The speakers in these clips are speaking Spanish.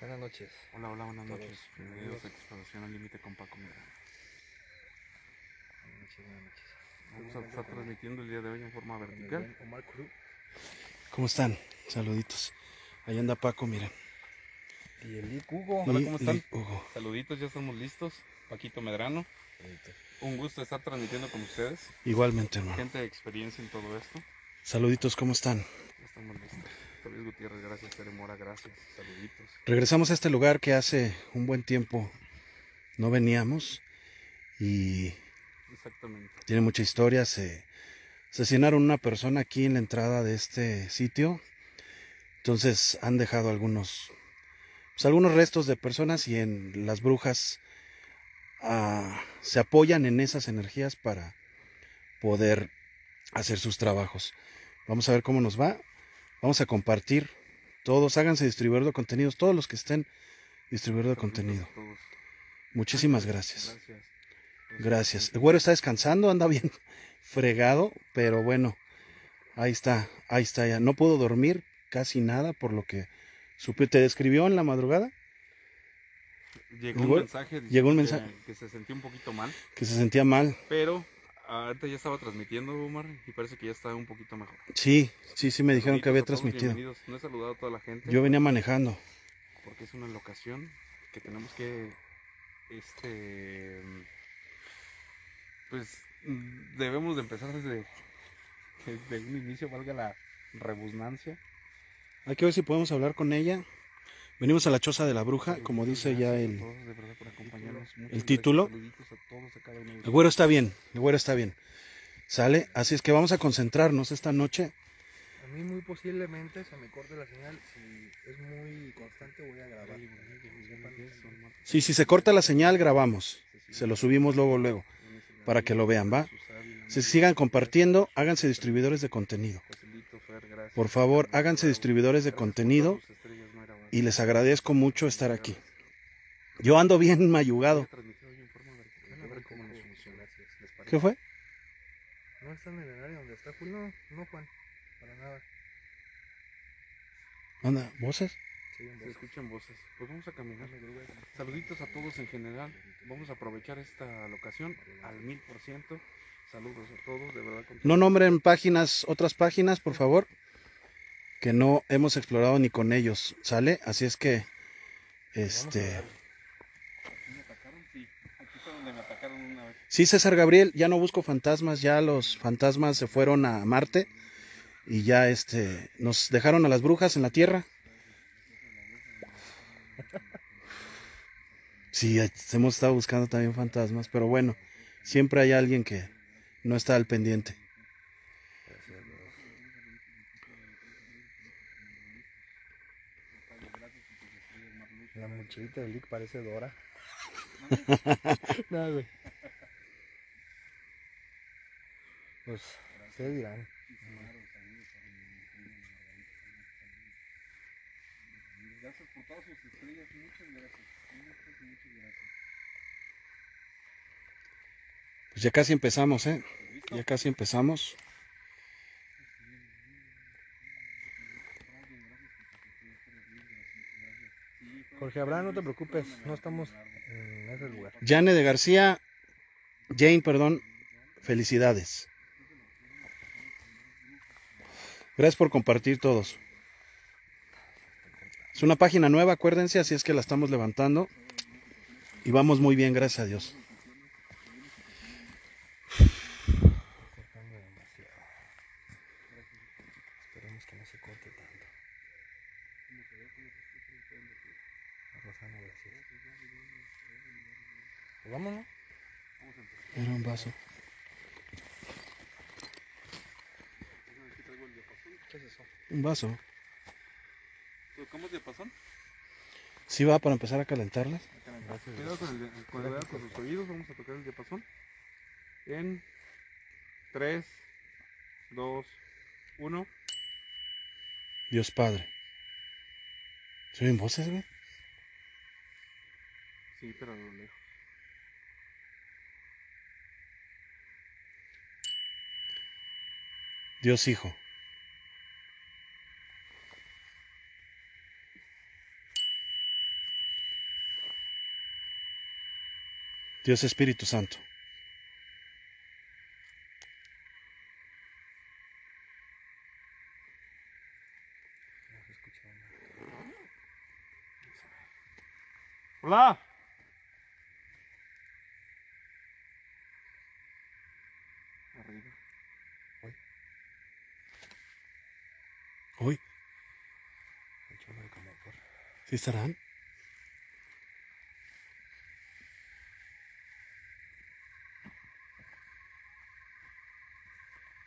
Buenas noches. Hola, hola, buenas noches. Bienvenidos a Exploración al Límite con Paco Medrano. Buenas noches, buenas noches. Vamos a estar transmitiendo el día de hoy en forma vertical. ¿Cómo están? Saluditos. Ahí anda Paco, miren. Y el Hugo. Hola, ¿cómo están? Hugo. Saluditos, ya estamos listos. Paquito Medrano. Un gusto estar transmitiendo con ustedes. Igualmente, hermano. Gente de experiencia en todo esto. Saluditos, ¿cómo están? Estamos listos. Luis Gutiérrez, gracias. Tere Mora, gracias. Saluditos. Regresamos a este lugar que hace un buen tiempo no veníamos. Y exactamente. Tiene mucha historia. Asesinaron una persona aquí en la entrada de este sitio. Entonces han dejado algunos... pues, algunos restos de personas, y en las brujas se apoyan en esas energías para poder hacer sus trabajos. Vamos a ver cómo nos va. Vamos a compartir. Todos háganse distribuidor de contenidos. Todos los que estén distribuidor de contenido. Muchísimas gracias. Gracias. El güero está descansando, anda bien fregado, pero bueno, ahí está, ya. No pudo dormir casi nada por lo que supe. ¿Te describió en la madrugada? Llegó un mensaje, que se sentía un poquito mal. Que se sentía mal. Pero ahorita ya estaba transmitiendo, Omar, y parece que ya está un poquito mejor. Sí, sí, sí me dijeron que había transmitido. No he saludado a toda la gente. Yo venía manejando. Porque es una locación que tenemos que... pues debemos de empezar desde un inicio, valga la rebusnancia. Hay que ver si podemos hablar con ella. Venimos a la choza de la bruja, como dice ya el título. El güero está bien, ¿sale? Así es que vamos a concentrarnos esta noche. A mí muy posiblemente se me corte la señal. Si es muy constante voy a grabar. Sí, si se corta la señal grabamos. Se lo subimos luego, para que lo vean, ¿va? Se sigan compartiendo, háganse distribuidores de contenido. Por favor, háganse distribuidores de contenido. Y les agradezco mucho estar aquí. Yo ando bien mayugado. ¿Qué fue? No están en el área donde está Julio. No, Juan, para nada. ¿Anda? ¿Voces? Sí, se escuchan voces. Pues vamos a caminar. Saluditos a todos en general. Vamos a aprovechar esta locación al 1000%. Saludos a todos, de verdad. No nombren páginas, otras páginas, por favor, que no hemos explorado ni con ellos, ¿sale? Así es que, ¿Aquí me atacaron? Sí, aquí fue donde me atacaron una vez. Sí, César Gabriel, ya no busco fantasmas, ya los fantasmas se fueron a Marte y ya, nos dejaron a las brujas en la Tierra. Sí, hemos estado buscando también fantasmas, pero bueno, siempre hay alguien que no está al pendiente. La mochilita de Lick parece Dora. No, güey. Pues, se dirán. Gracias por todas sus estrellas. Muchas gracias. Pues ya casi empezamos, ¿eh? Ya casi empezamos. Jorge Abraham, no te preocupes, no estamos en ese lugar. Jane de García, Jane, felicidades. Gracias por compartir todos. Es una página nueva, acuérdense, así es que la estamos levantando. Y vamos muy bien, gracias a Dios. Esperemos que no se corte tanto. Vámonos. Era un vaso. ¿Qué es eso? Un vaso. ¿Tocamos diapasón? Sí, va para empezar a calentarlas. Cuidado con los oídos, vamos a tocar el diapasón. En 3, 2, 1. Dios Padre. ¿Se oyen voces, güey? Sí, pero a lo lejos. Dios Hijo. Dios Espíritu Santo. Hola. Arriba. Uy. ¿Sí estarán?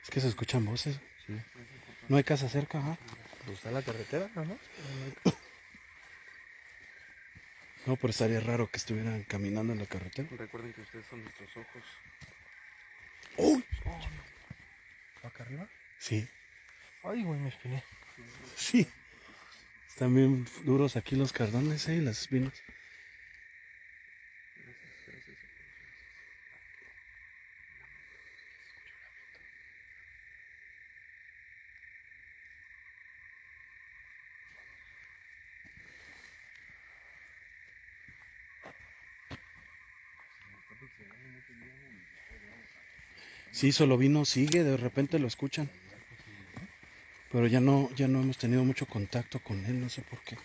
Es que se escuchan voces. Sí. No hay casa cerca, ¿ah? ¿Eh? Está la carretera, ¿no? No, pero estaría raro que estuvieran caminando en la carretera. Recuerden que ustedes son nuestros ojos. ¡Uy! ¡Oh! Oh, ¿acá arriba? Sí. Ay, güey, me espiné. Sí. Están bien duros aquí los cardones, ¿eh? Y las espinas. Sí, solo vino, sigue, de repente lo escuchan. Pero ya no hemos tenido mucho contacto con él, no sé por qué.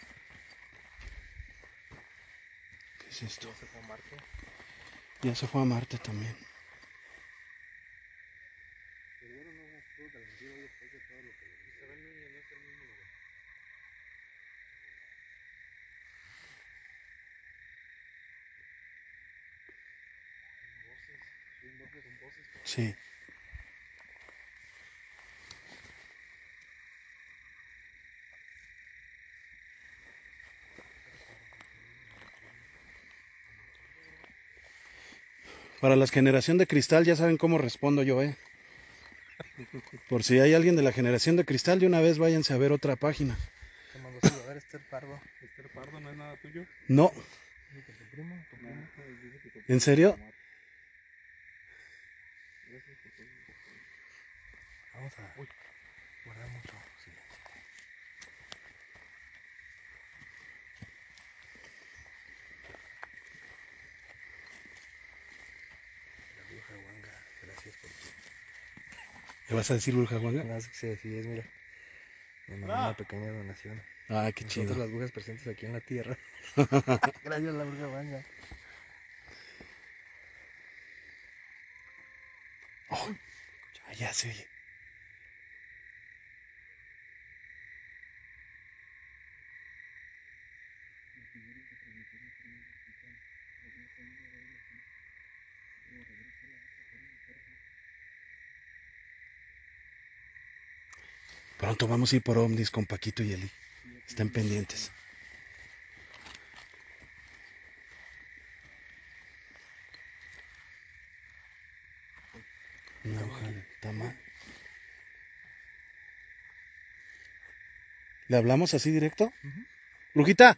¿Qué es esto? ¿Ya se fue a Marte? Ya se fue a Marte también. Sí. Para las generación de cristal ya saben cómo respondo yo, ¿eh? Por si hay alguien de la generación de cristal, de una vez váyanse a ver otra página. Te mando a ver Esther Pardo. ¿Esther Pardo no es nada tuyo? No. ¿En serio? Vamos a guardar mucho silencio. La bruja Huanga, gracias por ti. ¿Le vas a decir bruja Huanga? No, sí, es, mira. Me mandó una pequeña donación. Ah, qué chido. Nosotros las brujas presentes aquí en la tierra. Gracias, la bruja Huanga. Oh, ya se oye. Pronto vamos a ir por ovnis con Paquito y Eli. Están pendientes. Una hoja de tamal. ¿Le hablamos así directo? ¡Brujita!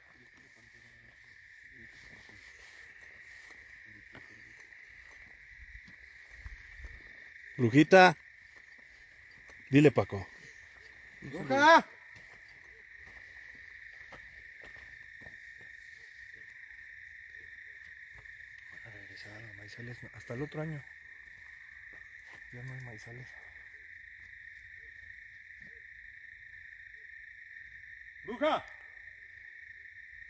¡Brujita! Dile, Paco. ¡Bruja! Van a regresar a los maizales hasta el otro año. Ya no hay maizales. ¡Bruja!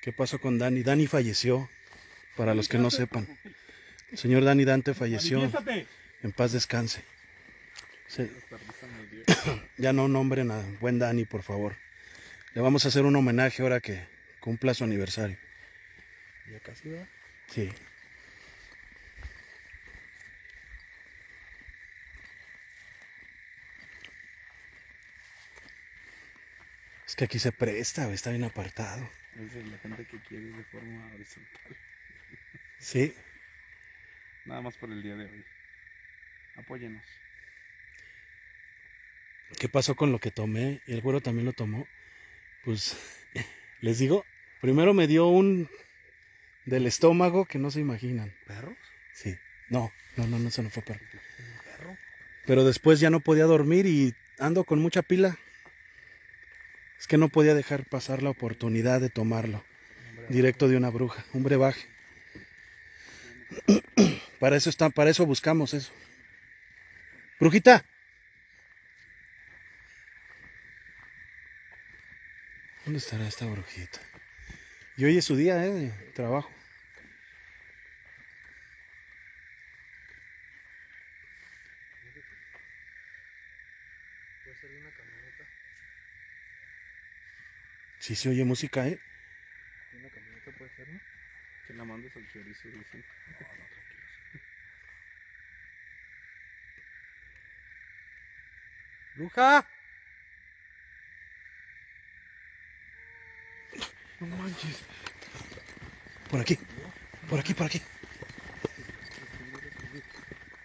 ¿Qué pasó con Dani? Dani falleció, para los que no sepan. El señor Dani Dante falleció. En paz descanse. Sí. Ya no nombren a buen Dani, por favor. Le vamos a hacer un homenaje ahora que cumpla su aniversario. ¿Ya casi va? Sí. Es que aquí se presta, está bien apartado. Es la gente que quiere de forma horizontal. Sí. Nada más por el día de hoy. Apóyenos. ¿Qué pasó con lo que tomé? Y el güero también lo tomó. Pues, les digo, primero me dio un del estómago que no se imaginan. ¿Perros? Sí. No, eso no fue perro. ¿Perro? Pero después ya no podía dormir y ando con mucha pila. Es que no podía dejar pasar la oportunidad de tomarlo. Directo de una bruja. Un brebaje. Para eso están, para eso buscamos eso. Brujita. ¿Dónde estará esta brujita? Y hoy es su día, de trabajo. ¿Puede ser de una camioneta? Sí, se oye música, ¿eh? ¿De una camioneta puede ser, no? Que la mandes al chorizo, dicen. No, no, tranquilos. ¡Bruja! No manches. Por aquí. Por aquí, por aquí.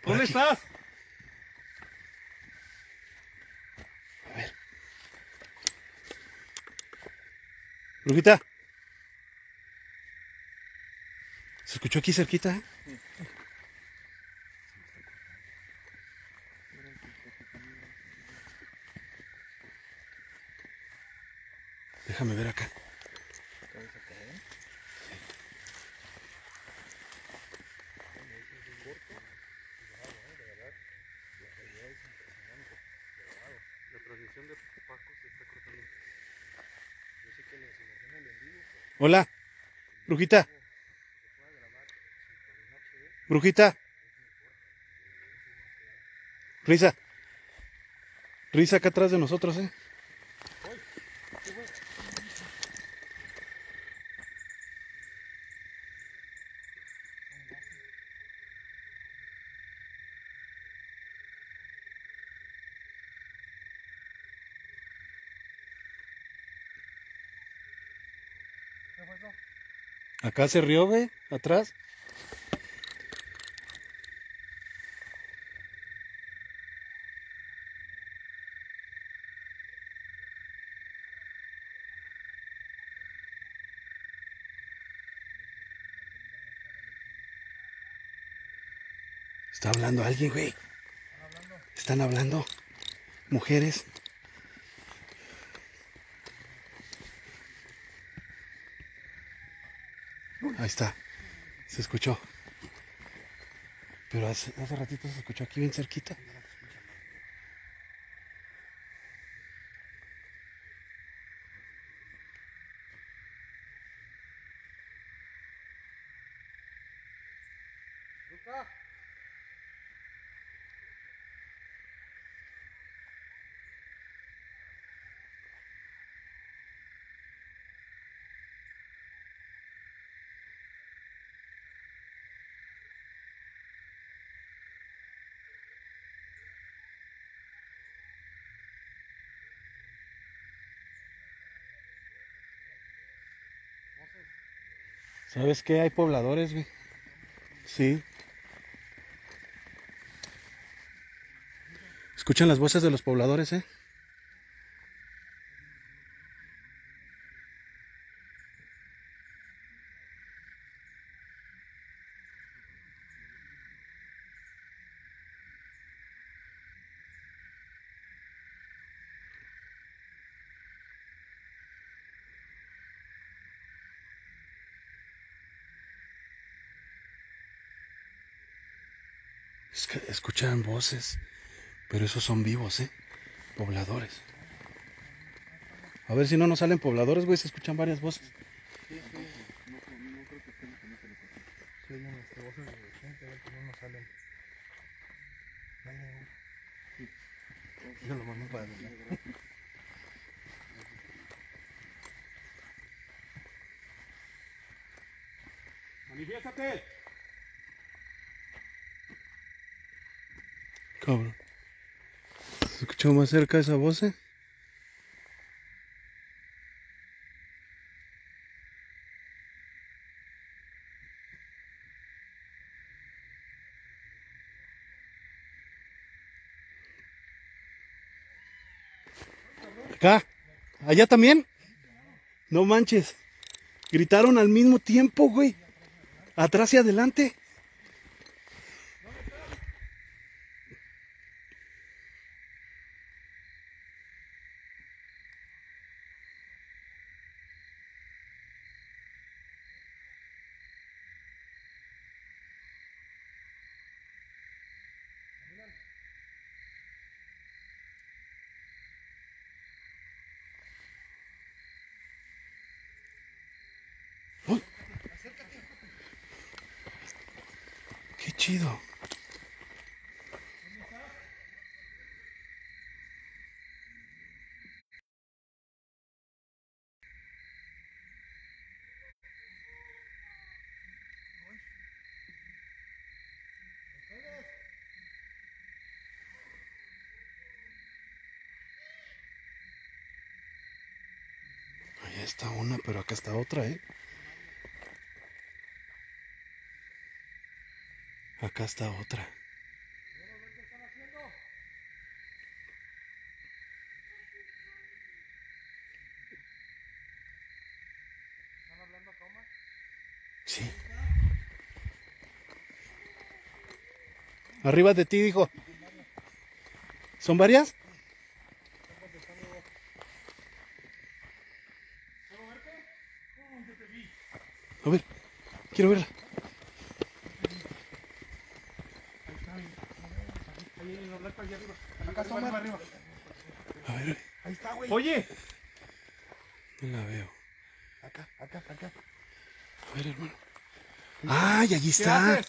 ¿Dónde estás? A ver. Brujita. ¿Se escuchó aquí cerquita, eh? Sí. Déjame ver acá. Hola, brujita. Brujita. Risa. Risa acá atrás de nosotros, ¿eh? Acá se rió, ve, atrás. Está hablando alguien, güey. Están hablando. Mujeres. Ahí está, se escuchó. Pero hace ratito se escuchó aquí bien cerquita. ¿Sabes qué? Hay pobladores, güey. Sí. Escuchan las voces de los pobladores, ¿eh? Escuchan voces, pero esos son vivos, ¿eh? Pobladores. A ver si no nos salen pobladores, güey, se escuchan varias voces. Sí, sí, no creo que estén con ese loco. Sí, hay voces de gente, a ver cómo nos salen. No hay ningún. Sí. Yo lo mando para adelante. ¡Manifiéstate! Cabrón. ¿Se escuchó más cerca esa voz? ¿Acá? ¿Allá también? No manches. Gritaron al mismo tiempo, güey. Atrás y adelante. chido. Está una, pero acá está otra, ¿eh? Acá está otra. ¿Están hablando acá, Omar? Sí. Arriba de ti, dijo. ¿Son varias? A ver, quiero verla. A ver. Ahí está, güey. Oye. No la veo. Acá, acá, acá. A ver, hermano. ¡Ay, allí está!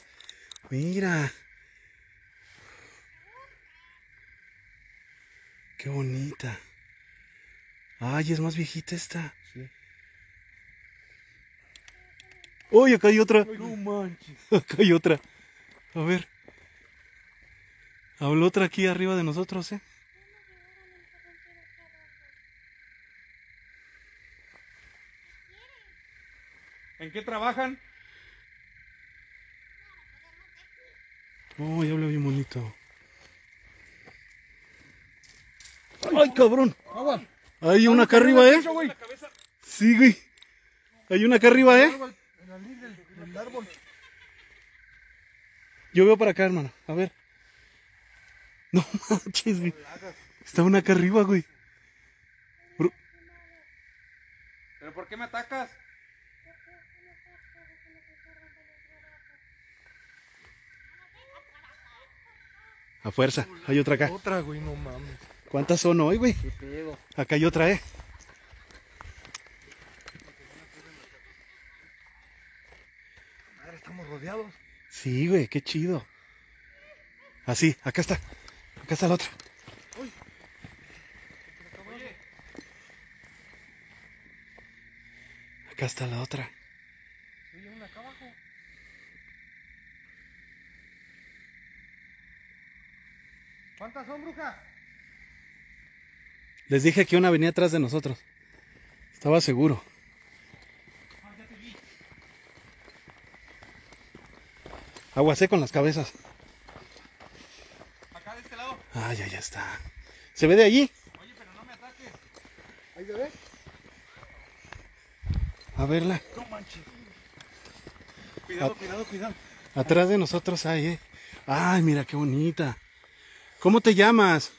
Mira. Qué bonita. Ay, es más viejita esta. Sí. ¡Uy, acá hay otra! ¡No manches! Acá hay otra. A ver. Habló otra aquí arriba de nosotros, ¿eh? ¿En qué trabajan? ¡Uy, habla bien bonito! ¡Ay, cabrón! Hay una acá arriba, ¿eh? Sí, güey. Hay una acá arriba, ¿eh? Del árbol. Yo veo para acá, hermano. A ver. No manches, güey. Está una acá arriba, güey. ¿Pero por qué me atacas? A fuerza. Hay otra acá. Otra, güey, no mames. ¿Cuántas son hoy, güey? Acá hay otra, ¿eh? Estamos rodeados. Sí, güey, qué chido. Así, acá está. Acá está la otra. Uy. Oye. Acá está la otra. Oye, una acá abajo. ¿Cuántas son, bruja? Les dije que una venía atrás de nosotros. Estaba seguro. Aguacé con las cabezas. Acá de este lado. Ah, ya, ya está. ¿Se ve de allí? Oye, pero no me ataques. Ahí se ve. A verla. No manches. Cuidado, cuidado, cuidado. Atrás de nosotros hay, ¿eh? Ay, mira qué bonita. ¿Cómo te llamas?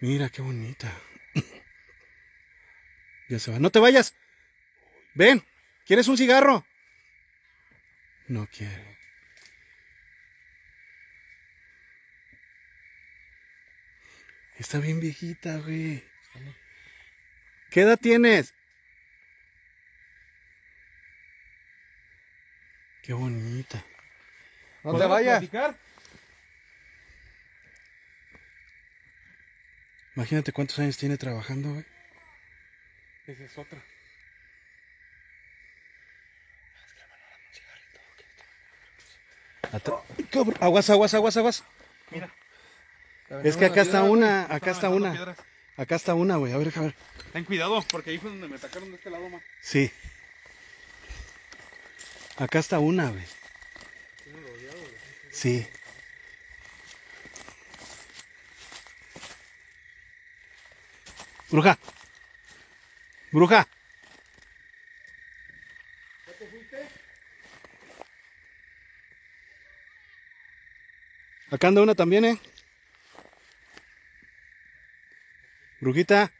Mira qué bonita. Ya se va. No te vayas. Ven. ¿Quieres un cigarro? No quiere. Está bien viejita, güey. ¿Qué edad tienes? Qué bonita. ¿No te vayas? Imagínate cuántos años tiene trabajando, güey. Esa es otra. Cabrón, aguas, aguas, aguas, aguas. Mira. Es que acá está una, acá está una. Acá está una, güey. A ver, a ver. Ten cuidado, porque ahí fue donde me atacaron de este lado, ma. Sí. Acá está una, güey. Sí. Bruja. Bruja. ¿Ya te fuiste? Acá anda una también, ¿eh? Brujita,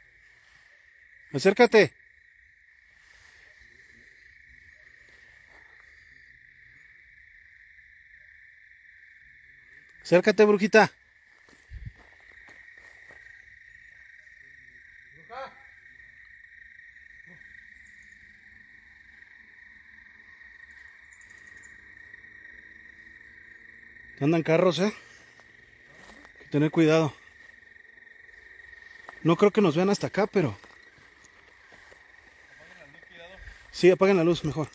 acércate. Acércate, brujita. Andan carros, ¿eh? Hay que tener cuidado. No creo que nos vean hasta acá, pero... Sí, apaguen la luz mejor.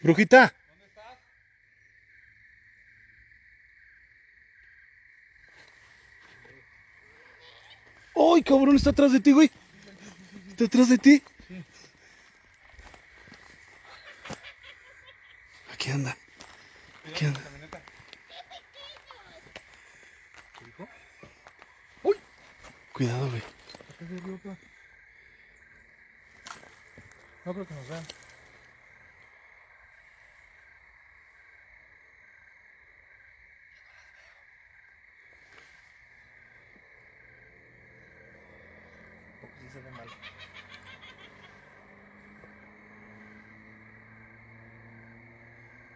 Brujita. ¿Dónde estás? ¡Ay, cabrón! Está atrás de ti, güey. Está atrás de ti. Sí. Aquí anda. Aquí anda. ¿Qué dijo? ¡Uy! Cuidado, güey. No creo que nos vean.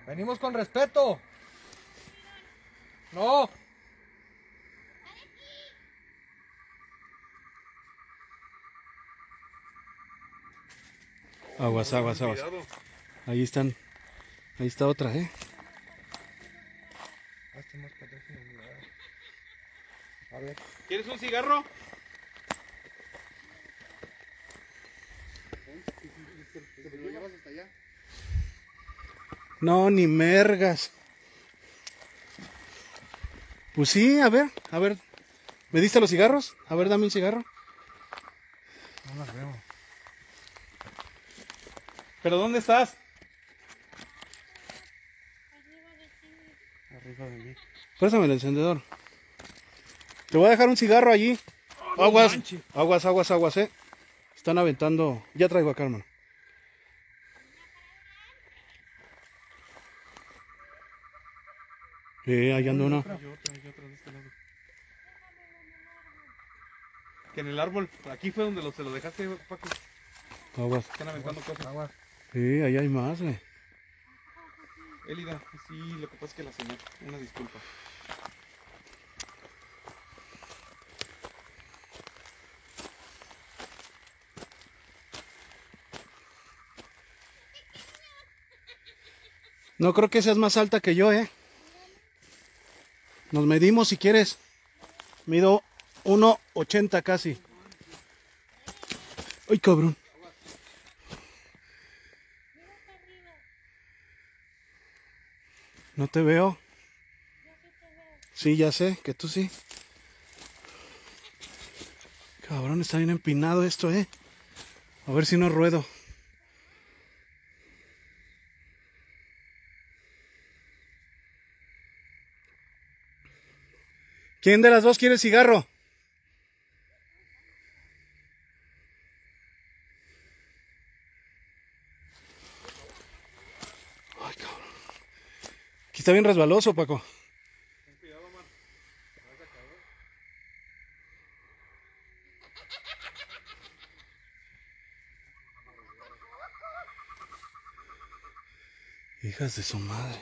Venimos con respeto. No. Aguas, aguas, aguas. Ahí están. Ahí está otra, ¿eh? A ver. ¿Quieres un cigarro? ¿Te lo llevas hasta allá? No, ni mergas. Pues sí, a ver. ¿Me diste los cigarros? A ver, dame un cigarro. No las veo. ¿Pero dónde estás? Arriba de mí. Préstame el encendedor. Te voy a dejar un cigarro allí. Aguas, aguas, aguas, aguas, eh. Están aventando. Ya traigo acá, hermano. Ahí anda una. Hay otra de este lado. Que en el árbol, aquí fue donde se lo dejaste, Paco. Aguas. Están aventando cosas. Aguas. Sí, ahí hay más, güey. Elida, sí, lo que pasa es que la señora, una disculpa. No creo que seas más alta que yo, eh. Nos medimos si quieres. Mido 1.80 casi. Ay, cabrón. No te veo. Sí, ya sé, que tú sí. Cabrón, está bien empinado esto, eh. A ver si no ruedo. ¿Quién de las dos quiere cigarro? Ay, cabrón. Aquí está bien resbaloso, Paco. Ten cuidado, Omar. ¿Te vas a caer? Hijas de su madre.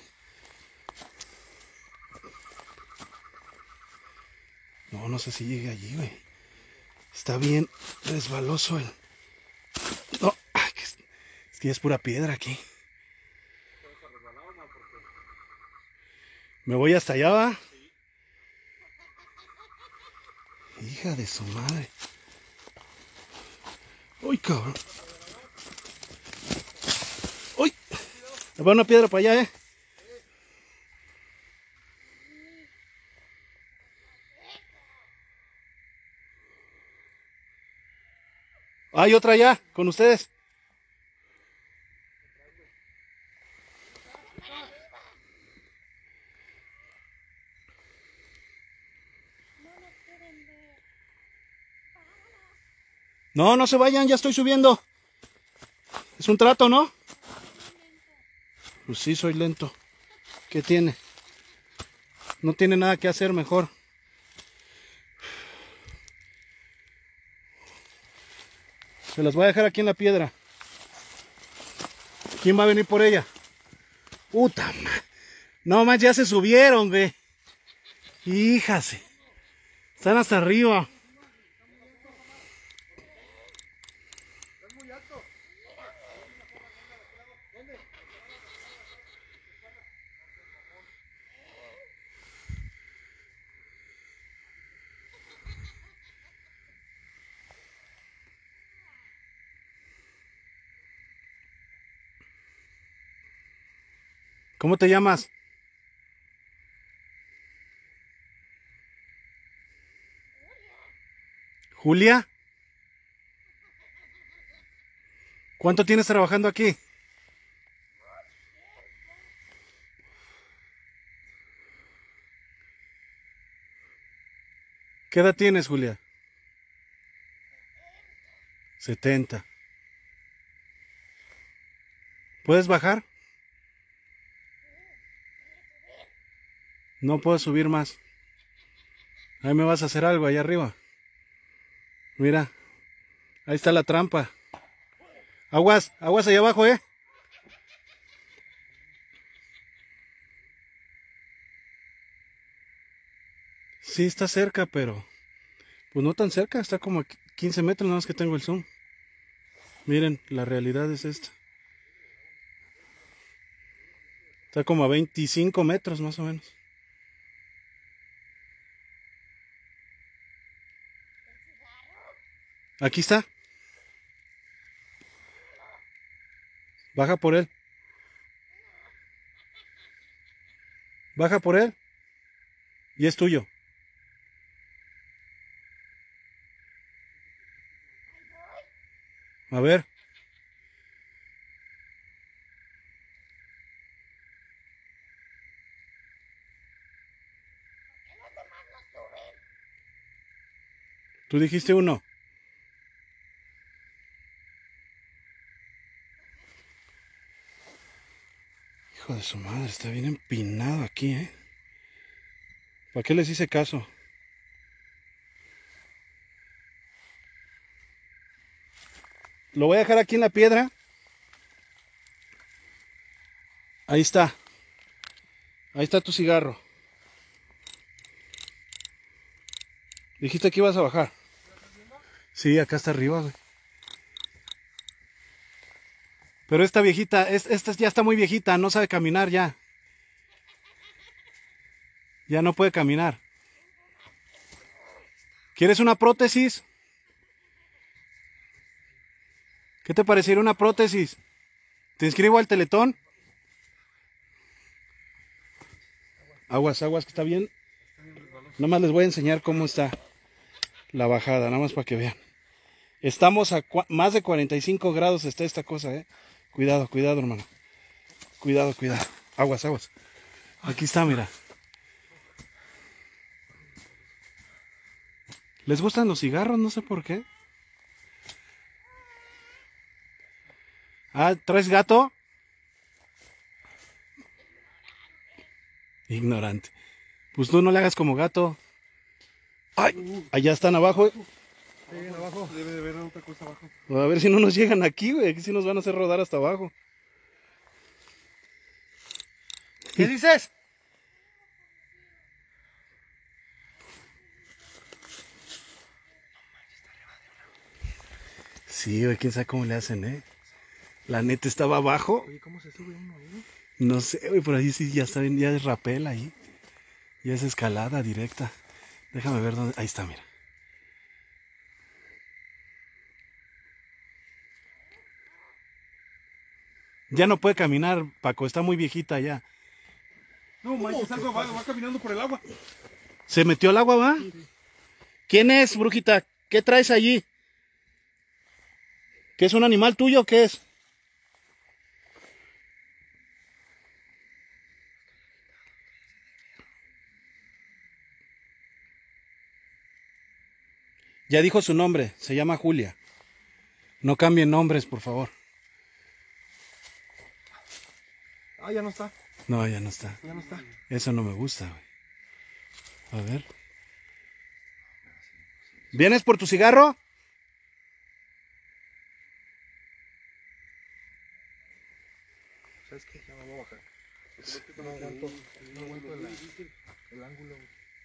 No, no sé si llegue allí, güey. Está bien resbaloso el... No, ay, que es pura piedra aquí. ¿Me voy hasta allá, va? Sí. Hija de su madre. Uy, cabrón. Uy. Va una piedra para allá, eh. Hay otra allá, con ustedes. No, no se vayan, ya estoy subiendo. Es un trato, ¿no? Pues sí, soy lento. ¿Qué tiene? No tiene nada que hacer mejor. Se las voy a dejar aquí en la piedra. ¿Quién va a venir por ella? Puta madre. No más, ya se subieron, güey. Híjase. Están hasta arriba. ¿Cómo te llamas? ¿Julia? ¿Cuánto tienes trabajando aquí? ¿Qué edad tienes, Julia? 70. ¿Puedes bajar? No puedo subir más. Ahí me vas a hacer algo, allá arriba. Mira, ahí está la trampa. Aguas, aguas allá abajo, ¿eh? Sí, está cerca, pero... pues no tan cerca, está como a 15 metros, nada más que tengo el zoom. Miren, la realidad es esta. Está como a 25 metros, más o menos. Aquí está. Baja por él. Baja por él. Y es tuyo. A ver. Tú dijiste uno. Hijo de su madre, está bien empinado aquí, ¿eh? ¿Para qué les hice caso? Lo voy a dejar aquí en la piedra. Ahí está. Ahí está tu cigarro. Dijiste que ibas a bajar. Sí, acá está arriba, güey. Pero esta viejita, esta ya está muy viejita, no sabe caminar ya. Ya no puede caminar. ¿Quieres una prótesis? ¿Qué te pareciera una prótesis? ¿Te inscribo al Teletón? Aguas, aguas, que está bien. Nada más les voy a enseñar cómo está la bajada, nada más para que vean. Estamos a más de 45 grados está esta cosa, ¿eh? Cuidado, cuidado, hermano. Cuidado, cuidado. Aguas, aguas. Aquí está, mira. ¿Les gustan los cigarros? No sé por qué. Ah, ¿traes gato? Ignorante. Pues tú no le hagas como gato. ¡Ay! Allá están abajo. Sí, abajo. Debe de haber otra cosa abajo. A ver si no nos llegan aquí, güey. Que si nos van a hacer rodar hasta abajo. ¿Qué dices? Sí, güey. ¿Quién sabe cómo le hacen, eh? La neta estaba abajo. Oye, ¿cómo se sube uno ahí? No sé, güey, por ahí sí, ya saben, ya es rapel ahí. Ya es escalada directa. Déjame ver dónde. Ahí está, mira. Ya no puede caminar, Paco, está muy viejita ya. No, manches, algo va caminando por el agua. ¿Se metió al agua, va? Sí. ¿Quién es, brujita? ¿Qué traes allí? ¿Qué es un animal tuyo o qué es? Ya dijo su nombre, se llama Julia. No cambien nombres, por favor. Ah, ya no está. No, ya no está. Ya no está. Eso no me gusta, güey. A ver. ¿Vienes por tu cigarro? ¿Sabes qué? Ya me voy a bajar. No vuelvo el ángulo.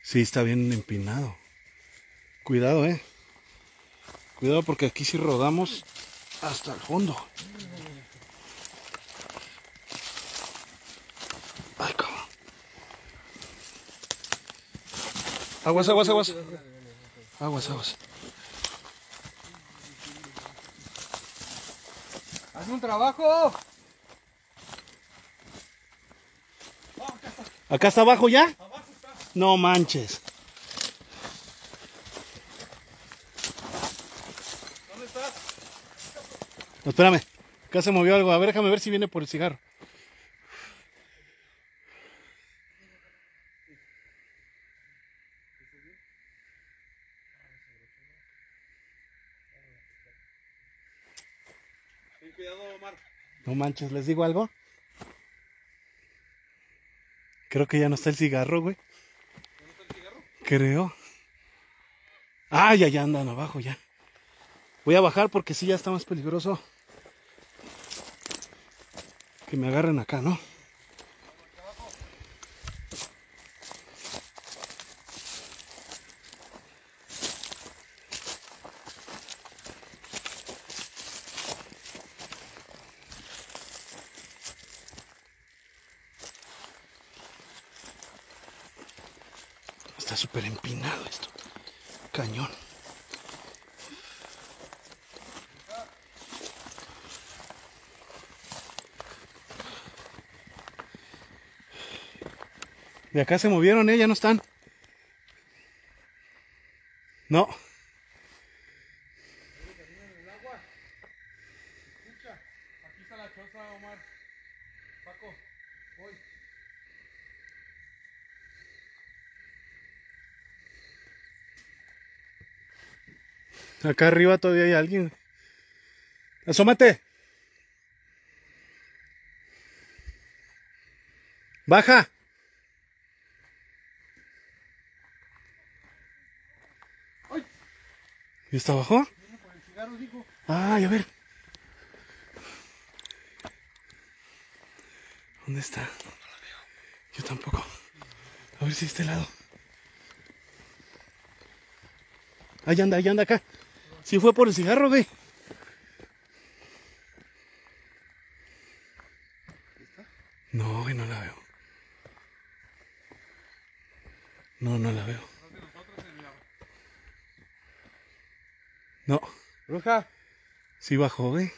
Sí, está bien empinado. Cuidado, eh. Cuidado porque aquí si rodamos hasta el fondo. Ay, cabrón. Aguas, aguas, aguas. Aguas, aguas. ¡Haz un trabajo! ¿Acá está abajo ya? Abajo está. No manches. ¿Dónde estás? No, espérame. Acá se movió algo. A ver, déjame ver si viene por el cigarro. Ten cuidado, Omar. No manches, ¿les digo algo? Creo que ya no está el cigarro, güey. ¿Ya no está el cigarro? Creo. Ah, ya andan abajo, ya. Voy a bajar porque sí, ya está más peligroso. Que me agarren acá, ¿no? Está súper empinado esto. Cañón. De acá se movieron, ya no están. No. Escucha, aquí está la choza, Omar. Paco, voy. Acá arriba todavía hay alguien. ¡Asómate! ¡Baja! ¡Ay! ¿Y está abajo? Viene por el cigarro, digo. ¡Ay, a ver! ¿Dónde está? No la veo. Yo tampoco. A ver si este lado. Ahí anda acá. Sí fue por el cigarro, güey. No, güey, no la veo. No la veo. No. Bruja. Sí bajó, güey.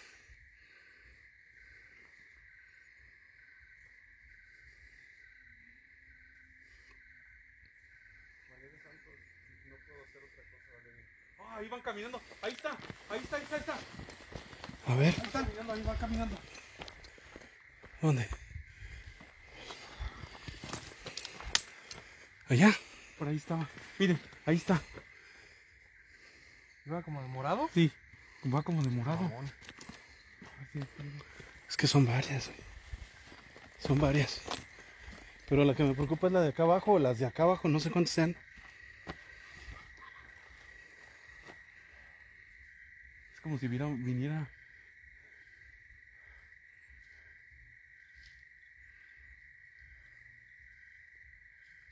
Ahí van caminando, ahí está. A ver. Ahí van caminando. ¿Dónde? ¿Allá? Por ahí estaba. Miren, ahí está. ¿Va como de morado? Sí, va como de morado. Es que son varias. Son varias. Pero la que me preocupa es la de acá abajo, o las de acá abajo, no sé cuántas sean. Como si viniera.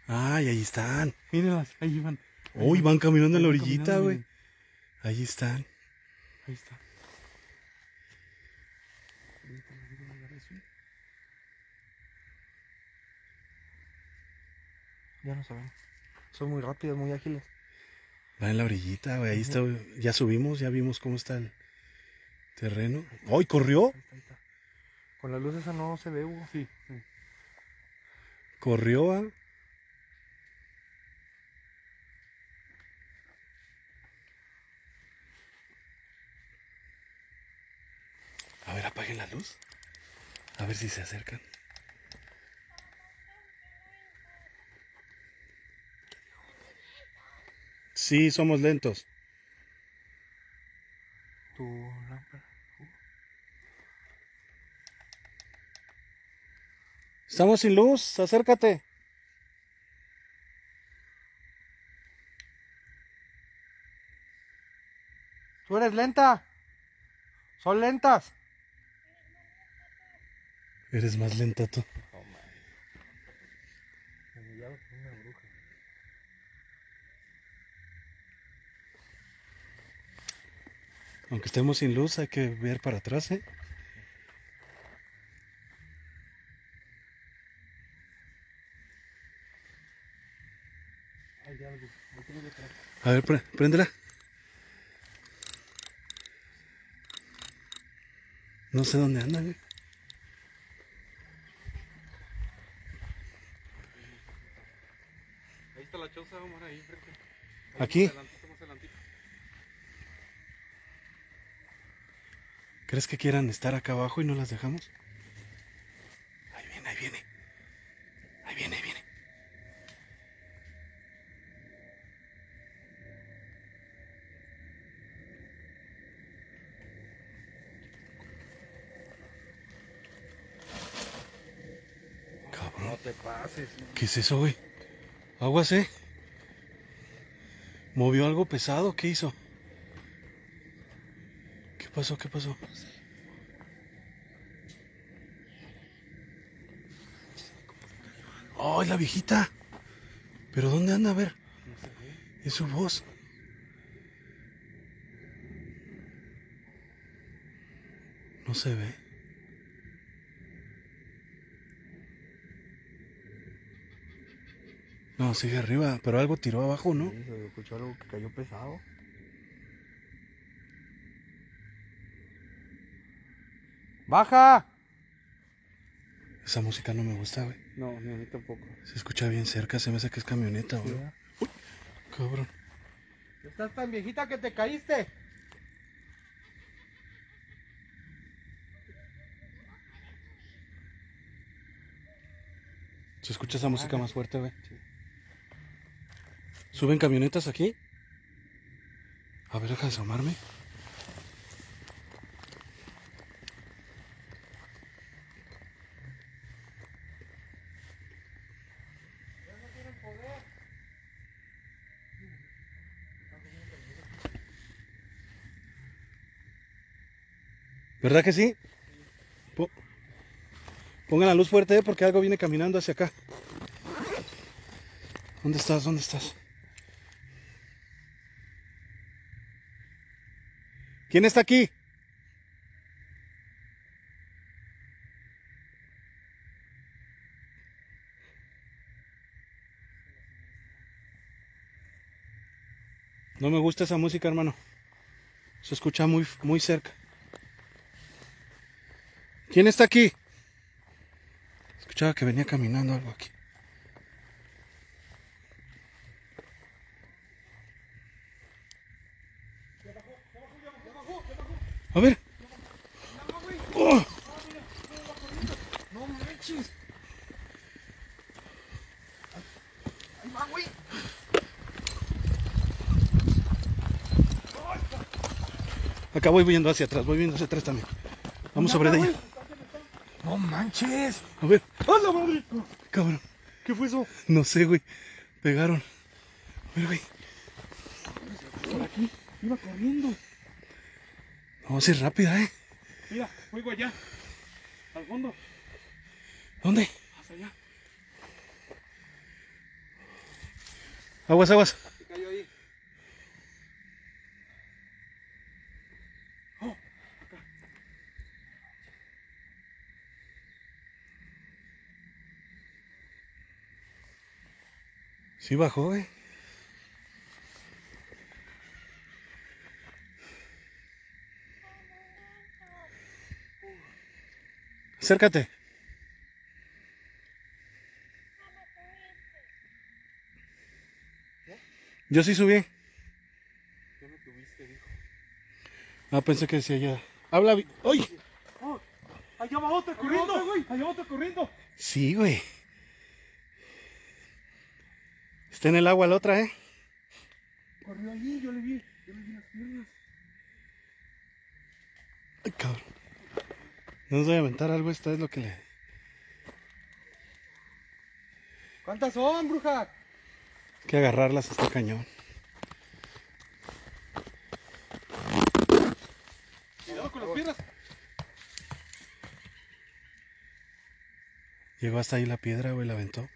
Ay, ahí están. Mírenlas, ahí van. Uy, van caminando en la orillita, güey. Ahí están. Ahí está. Ya no sabemos. Son muy rápidos, muy ágiles. Va en la orillita, güey, ahí está, güey. Ya subimos, ya vimos cómo está el terreno. ¡Ay, corrió! Ahí está. Con la luz esa no se ve, Hugo. Sí. Corrió, ¿ah? A ver, apaguen la luz. A ver si se acercan. Sí, somos lentos. Tu lámpara. Estamos sin luz, acércate. Tú eres lenta. Son lentas. Eres más lenta tú. Aunque estemos sin luz, hay que ver para atrás, ¿eh? Hay algo. A ver, préndela. No sé dónde andan, ¿eh? Aquí. ¿Crees que quieran estar acá abajo y no las dejamos? Ahí viene, ahí viene. Ahí viene, ahí viene. Cabrón. No te pases. ¿Qué es eso, güey? Aguas, ¿eh? ¿Movió algo pesado? ¿Qué hizo? ¿Qué pasó? ¿Qué pasó? ¡Oh, la viejita! ¿Pero dónde anda? A ver. Es su voz. No se ve. No, sigue arriba, pero algo tiró abajo, ¿no? Sí, se escuchó algo que cayó pesado. ¡Baja! Esa música no me gusta, güey. No, ni a mí tampoco. Se escucha bien cerca, se me hace que es camioneta, güey. Uy, cabrón. Estás tan viejita que te caíste. Se escucha esa música más fuerte, güey. Sí. ¿Suben camionetas aquí? A ver, deja de asomarme. ¿Verdad que sí? Pongan la luz fuerte, porque algo viene caminando hacia acá. ¿Dónde estás? ¿Dónde estás? ¿Quién está aquí? No me gusta esa música, hermano. Se escucha muy, muy cerca. ¿Quién está aquí? Escuchaba que venía caminando algo aquí. A ver. Oh. No manches. Ahí va, güey. Acá voy viendo hacia atrás, también. Vamos sobre de ella. ¡No manches! A ver. ¡A la madre! Cabrón. ¿Qué fue eso? No sé, güey. Pegaron. A ver, güey. Por aquí. Iba corriendo. Vamos a ir rápida, ¿eh? Mira, fuego allá. Al fondo. ¿Dónde? Hacia allá. Aguas, aguas. Se cayó ahí. Sí bajó, ¿eh? Acércate. Yo sí subí. Ya me tuviste, hijo. Ah, pensé que decía ya. Habla. ¡Ay! Oh, allá abajo está corriendo, güey. Allá abajo está corriendo. Sí, güey. Está en el agua la otra, ¿eh? Corrió allí, yo le vi las piernas. Ay, cabrón. No nos voy a aventar algo, esta es lo que le... ¿Cuántas son, bruja? Hay que agarrarlas hasta el cañón. Cuidado con las piedras. Llegó hasta ahí la piedra, güey, la aventó.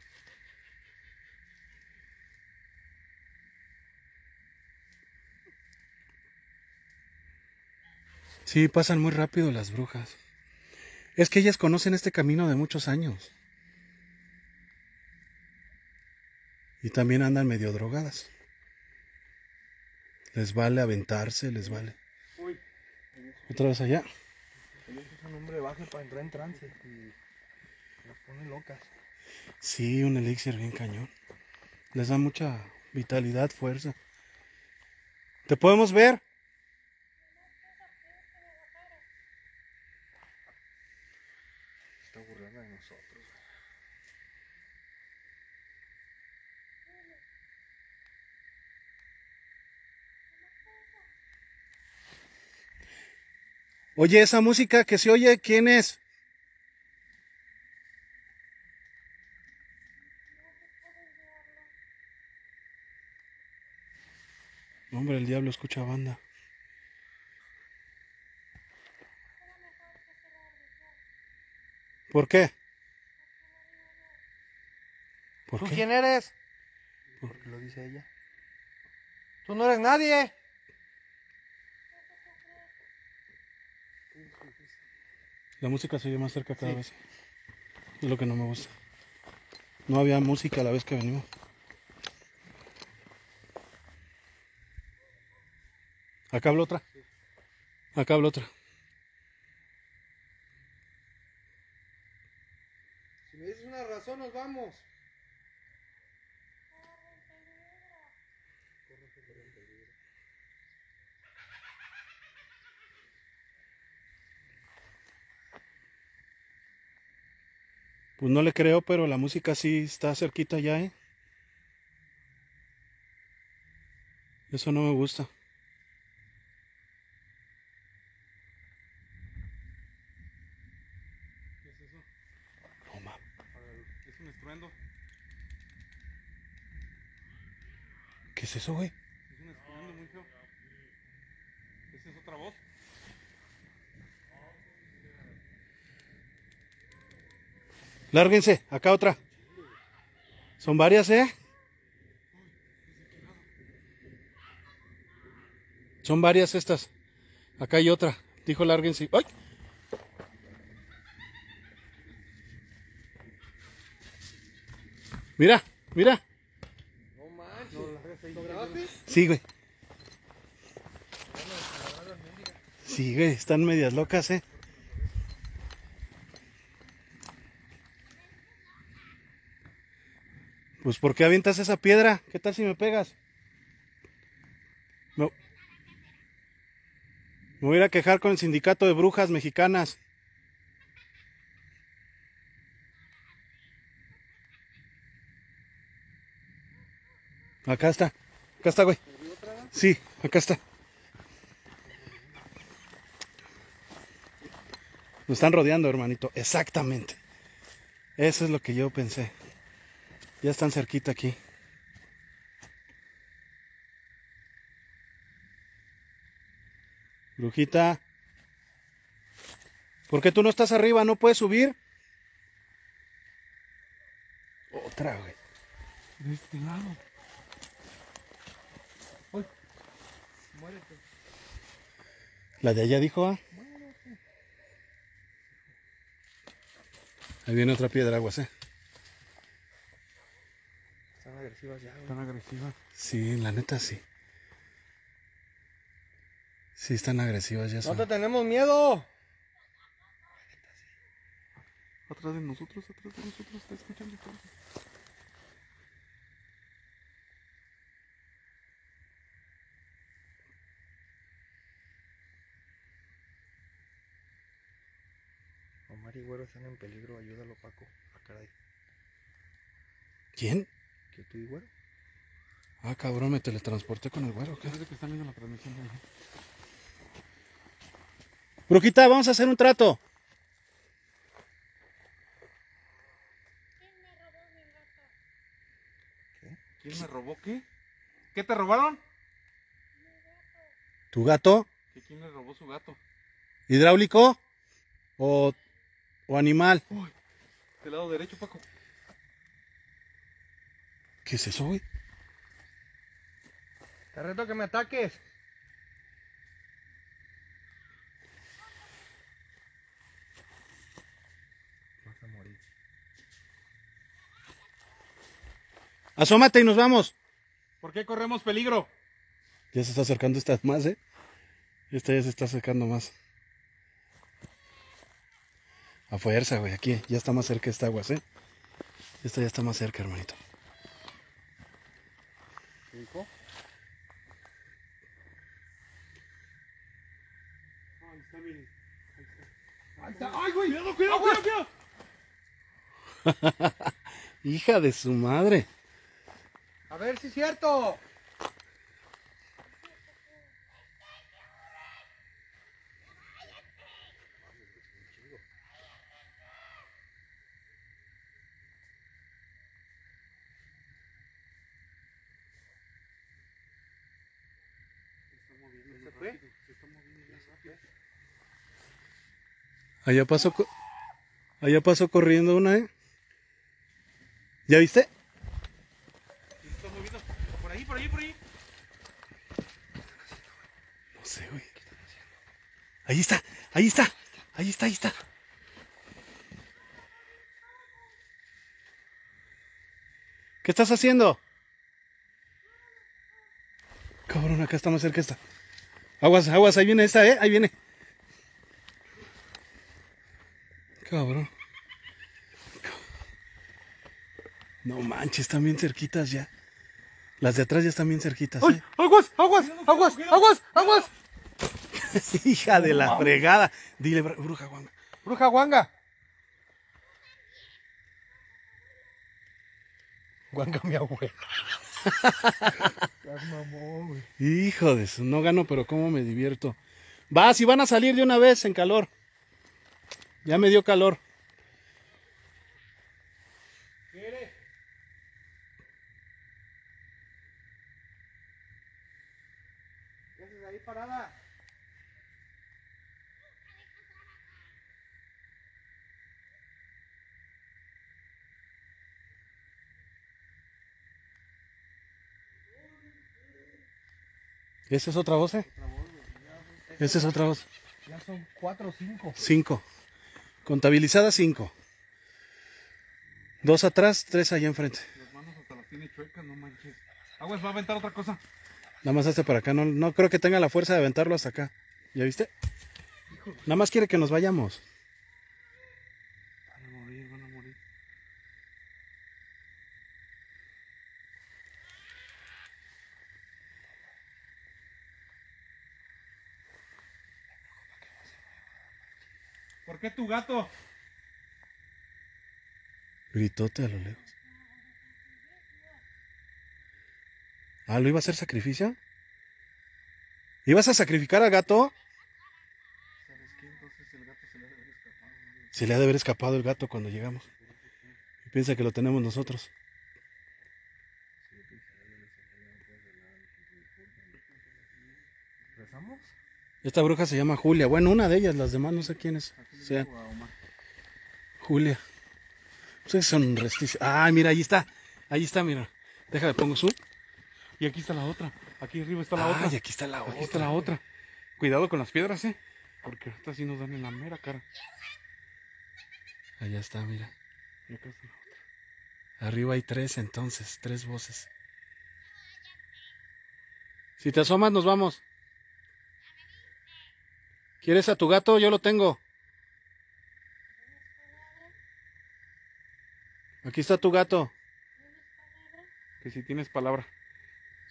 Sí, pasan muy rápido las brujas. Es que ellas conocen este camino de muchos años. Y también andan medio drogadas. Les vale aventarse, les vale. Uy. Otra vez allá. Es un hombre baje para entrar en trance y las pone locas. Sí, un elixir bien cañón. Les da mucha vitalidad, fuerza. ¿Te podemos ver? Se está burlando de nosotros. Oye, esa música que se oye, ¿quién es? Hombre, el diablo escucha banda. ¿Por qué? ¿Tú quién eres? Porque lo dice ella. Tú no eres nadie. La música se oye más cerca cada vez. Es lo que no me gusta. No había música a la vez que venimos. Acá habla otra. Acá habla otra. Si me dices una razón, nos vamos. Pues no le creo, pero la música sí está cerquita ya, ¿eh? Eso no me gusta. ¿Qué es eso, güey? Es un estruendo muy feo. ¿Esa es otra voz? Lárguense, acá otra. Son varias, ¿eh? Son varias estas. Acá hay otra. Dijo lárguense. ¡Ay! Mira, mira. Sí, güey. Sí, güey, están medias locas, ¿eh? Pues, ¿por qué avientas esa piedra? ¿Qué tal si me pegas? No. Me voy a ir a quejar con el sindicato de brujas mexicanas. Acá está. Acá está, güey. Sí, acá está. Nos están rodeando, hermanito. Exactamente. Eso es lo que yo pensé. Ya están cerquita aquí. Brujita. ¿Por qué tú no estás arriba? ¿No puedes subir? Otra, güey. De este lado. Muérete. La de allá dijo, ¿ah? Muérete. Ahí viene otra piedra, aguas, ¿eh? Están agresivas ya, güey. Están agresivas. Sí, la neta sí. Sí, están agresivas ya. ¡No te tenemos miedo! La neta sí. Atrás de nosotros, está escuchando todo. Omar y Güero están en peligro, ayúdalo, Paco. Ah, caray. ¿Quién? ¿Que tú y Güero? Ah, cabrón, me teletransporté con el Güero. ¿Qué es que están viendo la transmisión? Brujita, vamos a hacer un trato. ¿Quién me robó mi gato? ¿Qué? ¿Quién me robó qué? ¿Qué te robaron? Mi gato. ¿Tu gato? ¿Que quién le robó su gato? ¿Hidráulico? O animal. Uy, del lado derecho, Paco. ¿Qué es eso, güey? Te reto que me ataques. Vas a morir. Asómate y nos vamos. ¿Por qué corremos peligro? Ya se está acercando esta más, ¿eh? Esta ya se está acercando más. A fuerza, güey, aquí ya está más cerca esta agua, ¿eh? Esta ya está más cerca, hermanito. ¿Qué dijo? Ahí está. ¡Ay, güey! ¡Cuidado, cuidado, cuidado! ¡Cuidado! ¡Hija de su madre! A ver si es cierto. Allá pasó corriendo una, ¿eh? ¿Ya viste? Se está moviendo. Por ahí, por ahí, por ahí. No sé, güey. Ahí está, ahí está. Ahí está, ahí está. ¿Qué estás haciendo? Cabrón, acá está más cerca esta. Aguas, aguas, ahí viene esta, ¿eh? Ahí viene. Cabrón. No manches, están bien cerquitas ya. Las de atrás ya están bien cerquitas. ¡Ay! ¡Aguas! ¡Aguas! ¡Aguas! ¡Aguas! ¡Aguas! Hija de la fregada. Dile, bruja guanga. ¡Bruja guanga! Guanga mi abuela. Hijo de su, no gano, pero cómo me divierto. Va, si van a salir de una vez en calor. Ya me dio calor. ¿Qué haces ahí parada? ¿Esa es otra voz, eh? Esa es otra voz. Ya son 4 o 5. 5. Contabilizadas 5. 2 atrás, 3 allá enfrente. Las manos hasta las tiene chuecas, no manches. Aguas, va a aventar otra cosa. Nada más hasta para acá, no creo que tenga la fuerza de aventarlo hasta acá. ¿Ya viste? Híjole. Nada más quiere que nos vayamos. Van a morir, van a morir. ¿Por qué tu gato? Gritote a lo lejos. Ah, ¿lo iba a hacer sacrificio? ¿Ibas a sacrificar al gato? ¿Sabes qué? Entonces el gato se le ha de haber escapado. Se le ha de haber escapado el gato cuando llegamos. Y piensa que lo tenemos nosotros. ¿Rezamos? Esta bruja se llama Julia. Bueno, una de ellas, las demás no sé quién es. O sea, Julia. Ustedes son restillos. Ah, mira, ahí está. Ahí está, mira. Déjame, pongo su. Y aquí está la otra. Aquí arriba está la otra. Y aquí está la otra. Aquí está la otra. Cuidado con las piedras, ¿eh? Porque estas sí nos dan en la mera cara. Allá está, mira. Y acá está la otra. Arriba hay 3 entonces, 3 voces. Si te asomas, nos vamos. ¿Quieres a tu gato? Yo lo tengo. Aquí está tu gato. Que si tienes palabra.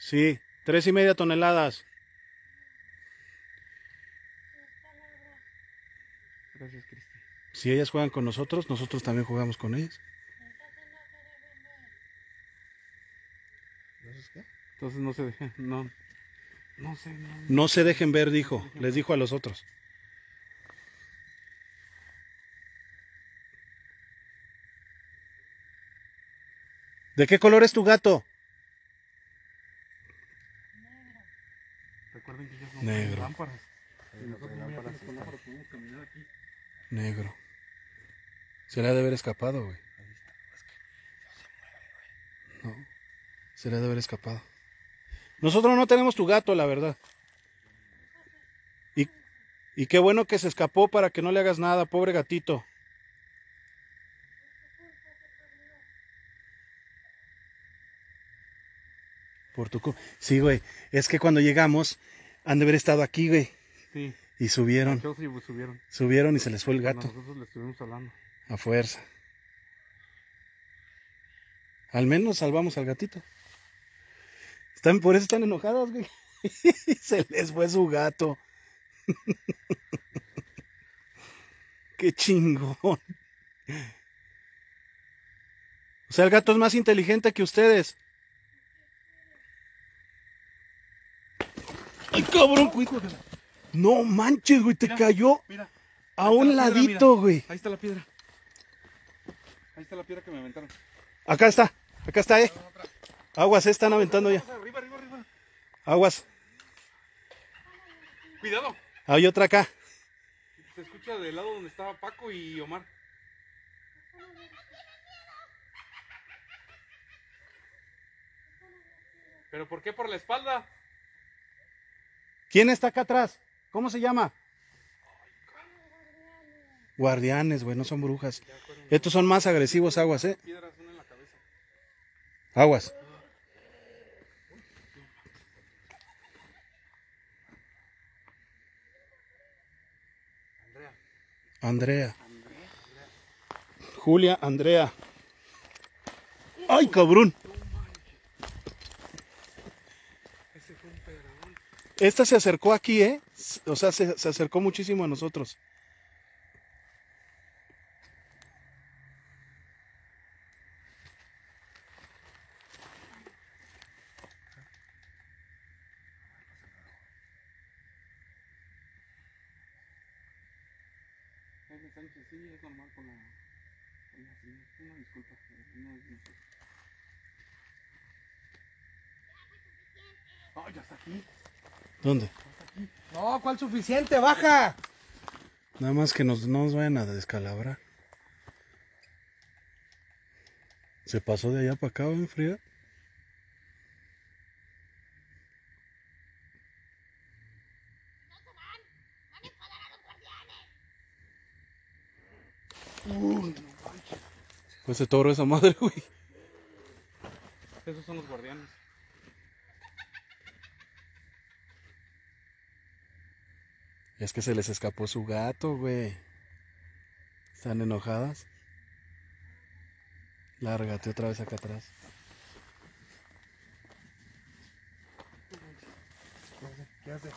Sí, 3,5 toneladas. Gracias, Cristi. Si ellas juegan con nosotros, nosotros también jugamos con ellas. Entonces no se dejen, no se dejen ver, dijo. Les dijo a los otros. ¿De qué color es tu gato? Negro. Recuerden que ellos no tienen lámparas. Negro. Se le ha de haber escapado, güey. No. Se le ha de haber escapado. Nosotros no tenemos tu gato, la verdad. Y qué bueno que se escapó para que no le hagas nada, pobre gatito. Sí, güey, es que cuando llegamos han de haber estado aquí, güey. Sí. Y subieron. Subieron y se les fue el gato. Nosotros le estuvimos hablando. A fuerza. Al menos salvamos al gatito. Por eso están enojadas, güey. Se les fue su gato. Qué chingón. O sea, el gato es más inteligente que ustedes. ¡Ay, cabrón! No manches, güey, te mira, cayó mira, a un ladito, güey. Ahí está la piedra. Ahí está la piedra que me aventaron. Acá está, eh. Aguas, se están aventando ya. Arriba, arriba, arriba. Aguas. Cuidado. Hay otra acá. Se escucha del lado donde estaba Paco y Omar. ¿Pero por qué por la espalda? ¿Quién está acá atrás? ¿Cómo se llama? Guardianes, güey, no son brujas. Estos son más agresivos, aguas, eh. Aguas. Andrea. Julia, Andrea. ¡Ay, cabrón! Esta se acercó aquí, ¿eh? O sea, se acercó muchísimo a nosotros. ¿Dónde? No, ¿cuál suficiente? ¡Baja! Nada más que no nos vayan a descalabrar. ¿Se pasó de allá para acá, ¿eh, Frida? Pues se toró esa madre, güey. Esos son los guardianes. Es que se les escapó su gato, güey. ¿Están enojadas? Lárgate otra vez acá atrás. ¿Qué hace?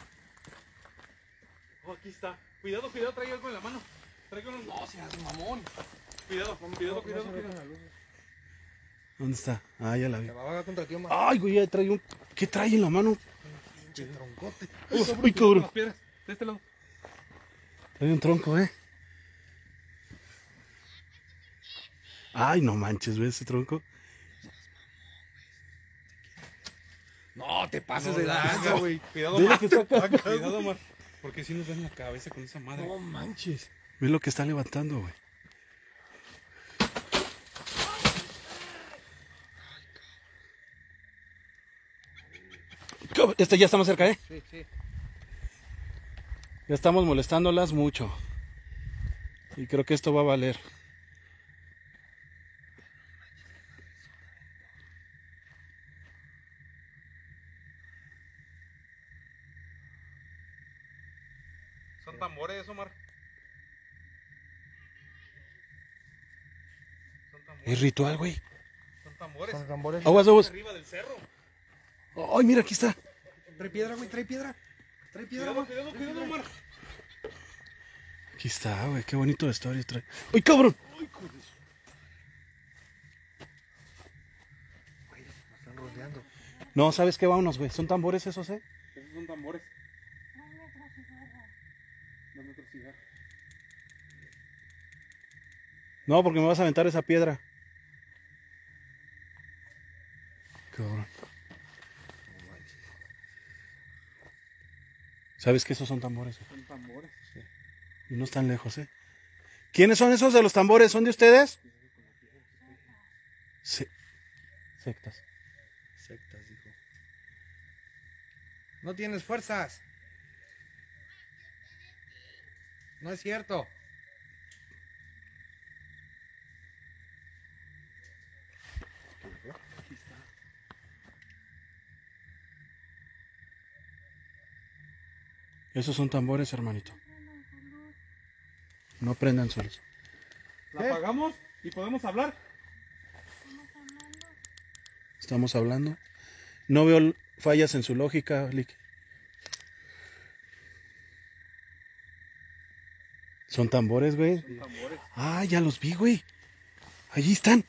Oh, aquí está. Cuidado, cuidado, traigo algo en la mano. Traigo unos... No, seas mamón. Cuidado, cuidado, cuidado, cuidado. ¿Dónde está? Ah, ya la vi. Ay, güey, ya trae un... ¿Qué trae en la mano? Pinche troncote. Uy, cabrón. De este lado. Hay un tronco, ¿eh? Ay, no manches, ¿ves ese tronco? No, te pases de lanza, güey. Cuidado, Omar. Cuidado, Omar. Porque si nos dan la cabeza con esa madre. No manches. Ve lo que está levantando, güey. Este ya está más cerca, ¿eh? Sí, sí. Ya estamos molestándolas mucho. Y creo que esto va a valer. ¿Son tambores, Omar? Es ritual, güey. Son tambores. Son tambores. Aguas, aguas. Arriba del cerro. Ay, mira, aquí está. Trae piedra, güey, trae piedra. Trae piedra, Omar. Cuidado, cuidado, Omar. Aquí está, güey. Qué bonito de historia trae. ¡Ay, cabrón! ¡Ay, cabrón! Güey, nos están rodeando. No, ¿sabes qué? Vámonos, güey. ¿Son tambores esos, eh? Esos son tambores. Dame otro cigarro. No, porque me vas a aventar esa piedra. Cabrón. ¿Sabes que esos son tambores? Son tambores, sí. Y no están lejos, ¿eh? ¿Quiénes son esos de los tambores? ¿Son de ustedes? Sí. Sectas. Sectas, hijo. No tienes fuerzas. No es cierto. Aquí está. Esos son tambores, hermanito. No prendan su luz. ¿La apagamos y podemos hablar? Estamos hablando. No veo fallas en su lógica, Lick. Son tambores, güey. Son tambores. Ah, ya los vi, güey. Allí están.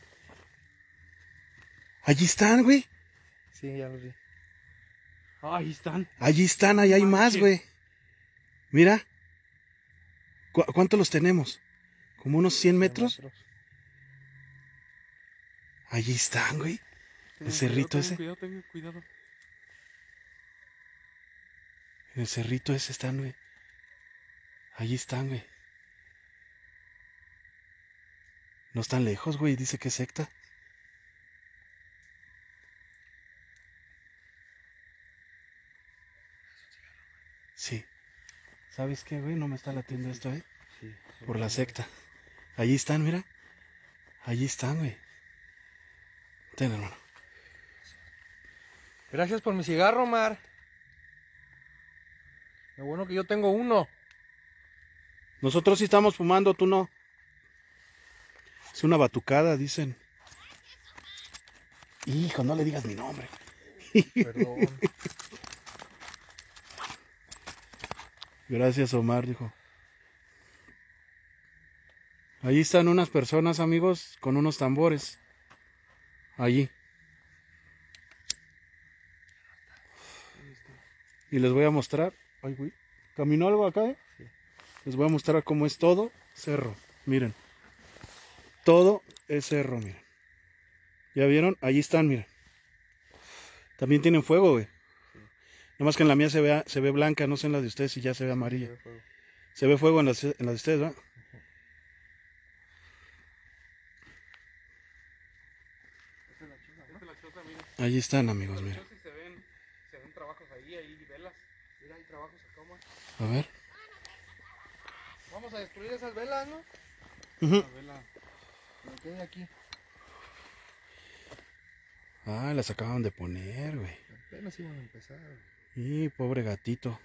Allí están, güey. Sí, ya los vi. Ah, ahí están. Allí están, ahí hay más, güey. Mira. ¿Cuánto los tenemos? ¿Como unos 100 metros? Allí están, güey. El cerrito ese. Cuidado, tengan cuidado. En el cerrito ese están, güey. Allí están, güey. No están lejos, güey. Dice que es secta. Sí. ¿Sabes qué, güey? No me está latiendo esto, ¿eh? Sí. Por la secta. Allí están, mira. Allí están, güey. Ten, hermano. Gracias por mi cigarro, Omar. Lo bueno que yo tengo uno. Nosotros sí estamos fumando, tú no. Es una batucada, dicen. Hijo, no le digas mi nombre. Perdón. Gracias, Omar, dijo. Allí están unas personas, amigos, con unos tambores. Allí. Y les voy a mostrar. Ay, güey. ¿Caminó algo acá, eh? Sí. Les voy a mostrar cómo es todo cerro. Miren. Todo es cerro, miren. ¿Ya vieron? Allí están, miren. También tienen fuego, güey. Nada más que en la mía se ve blanca, no sé en la de ustedes si ya se ve amarilla. Se ve fuego en la de ustedes, ¿verdad? Ahí están, amigos, miren. Se ven trabajos ahí, hay velas. Mira, hay trabajos acá, Omar. A ver. Vamos a destruir esas velas, ¿no? Las velas. Lo que hay aquí. Ah, las acaban de poner, güey. Apenas iban a empezar, güey. Y pobre gatito.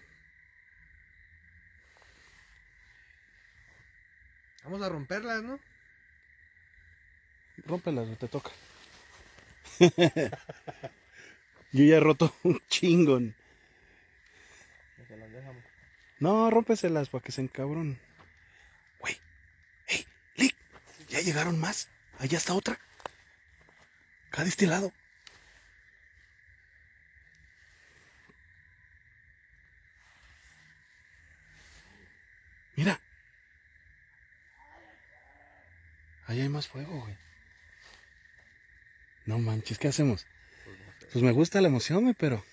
Vamos a romperlas, ¿no? Rómpelas, te toca. Yo ya he roto un chingón. Se las dejamos. No, rómpeselas para que se encabronen. Güey, hey, Lick, ya llegaron más. Allá está otra. Acá de este lado. Mira. Ahí hay más fuego, güey. No manches, ¿qué hacemos? Pues me gusta la emoción, güey, pero...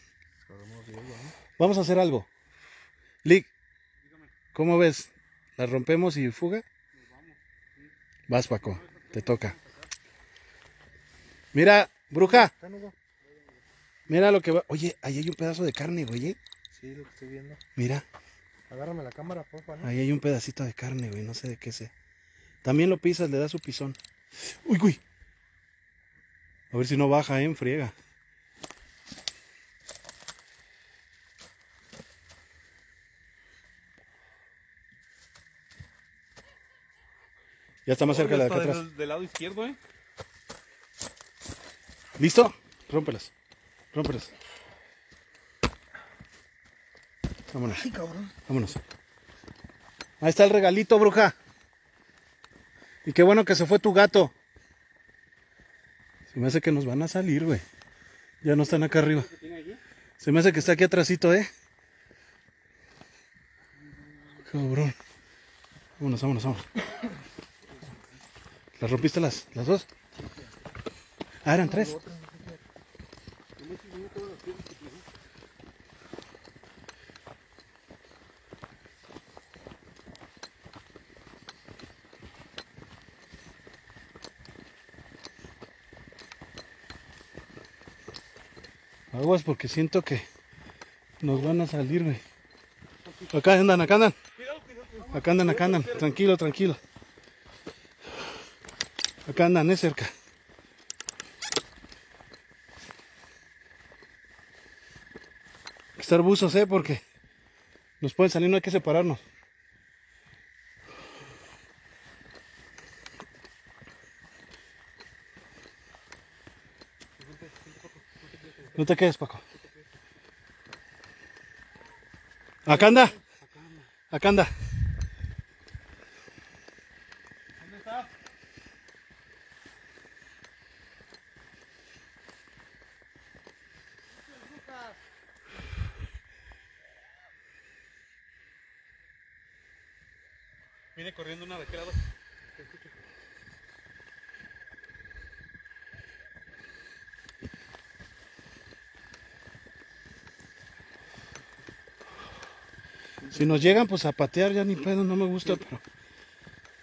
Vamos a hacer algo. Lick, ¿cómo ves? ¿La rompemos y fuga? Vas, Paco, te toca. Mira, bruja. Mira lo que va... Oye, ahí hay un pedazo de carne, güey. Sí, lo que estoy viendo. Mira. Agárrame la cámara, porfa, ¿no? Ahí hay un pedacito de carne, güey, no sé de qué sea. También lo pisas, le da su pisón. ¡Uy, güey! A ver si no baja, en friega. Ya está más cerca de la de acá atrás. Del lado izquierdo, ¿eh? ¿Listo? Rómpelas. Rómpelas. Vámonos. Ay, cabrón. Vámonos. Ahí está el regalito, bruja. Y qué bueno que se fue tu gato. Se me hace que nos van a salir, güey. Ya no están acá arriba. Se me hace que está aquí atrásito, ¿eh? Cabrón. Vámonos, vámonos, vámonos. ¿Las rompiste las dos? Ah, eran tres. Aguas porque siento que nos van a salir, güey. Acá andan, acá andan. Acá andan, acá andan. Tranquilo, tranquilo. Acá andan, es cerca. Hay que estar buzos, porque nos pueden salir, no hay que separarnos. No te quedes, Paco. Acá anda. Acá anda. Viene corriendo una de qué lado. Te escucho. Si nos llegan pues a patear ya ni pedo, no me gusta, pero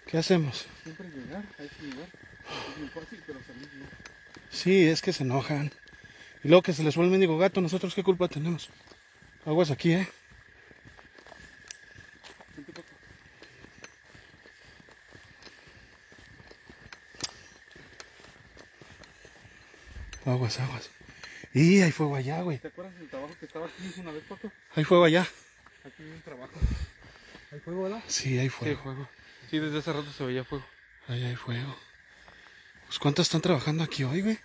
¿qué hacemos? Siempre llegar, hay que llegar. Es muy fácil, pero salir no. Sí, es que se enojan. Y luego que se les fue el mendigo gato, nosotros qué culpa tenemos. Aguas aquí, ¿eh? Aguas, aguas. Y hay fuego allá, güey. ¿Te acuerdas del trabajo que estaba aquí una vez, Paco? Hay fuego allá. Aquí hay un trabajo. ¿Hay fuego, verdad? Sí, hay fuego. Sí, hay fuego. Sí, desde hace rato se veía fuego. Ahí hay fuego. Pues cuántos están trabajando aquí hoy, güey.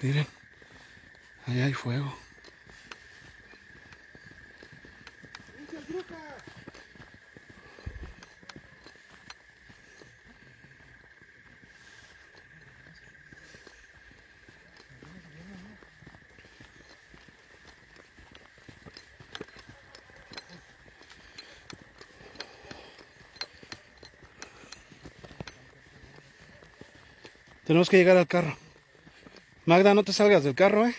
Miren. Ahí hay fuego. Tenemos que llegar al carro. Magda, no te salgas del carro, ¿eh?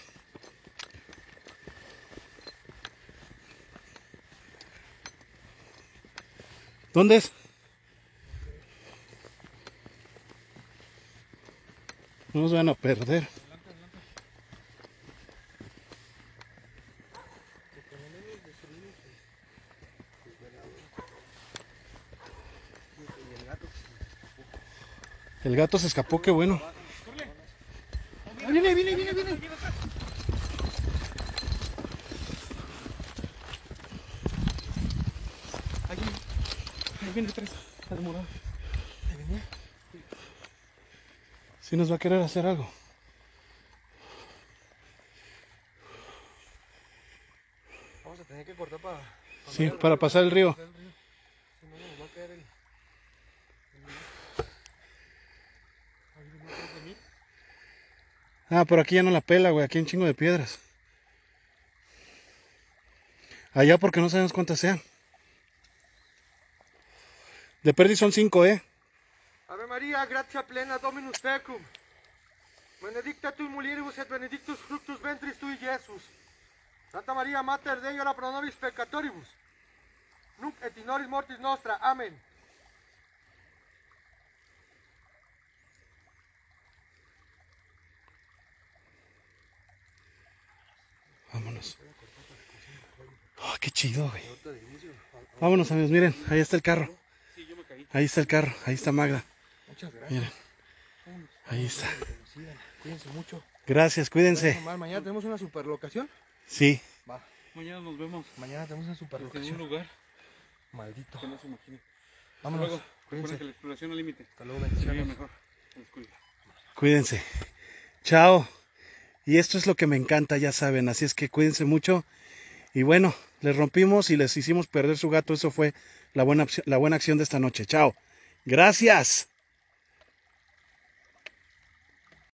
¿Dónde es? No nos van a perder. El gato se escapó, qué bueno. ¡Viene, viene, viene, viene! Ahí viene detrás, está demorado. Ahí venía. Sí nos va a querer hacer algo. Vamos a tener que cortar para... Sí, para pasar el río. Si no, nos va a caer el... Ah, pero aquí ya no la pela, güey. Aquí hay un chingo de piedras. Allá porque no sabemos cuántas sean. De perdi son 5, ¿eh? Ave María, gracia plena, Dominus tecum. Benedicta tu mulieribus et benedictus fructus ventris tui, Jesus. Santa María, Mater Dei, ora pro nobis peccatoribus. Nunc et in horis mortis nostra. Amén. Vámonos. Oh, qué chido, güey. Vámonos, amigos, miren, ahí está el carro. Ahí está el carro, ahí está Magda. Muchas gracias. Miren. Ahí está. Cuídense mucho. Gracias, cuídense. Mañana tenemos una superlocación. Sí. Va. Mañana nos vemos. Mañana tenemos una superlocación. En un lugar. Maldito. Que no se imaginen. Vámonos. Hasta luego. Cuídense. Que la exploración al límite. Hasta luego, bendiciones. Mejor. Cuídense. Chao. Y esto es lo que me encanta, ya saben, así es que cuídense mucho. Y bueno, les rompimos y les hicimos perder su gato, eso fue la buena acción de esta noche. Chao. Gracias.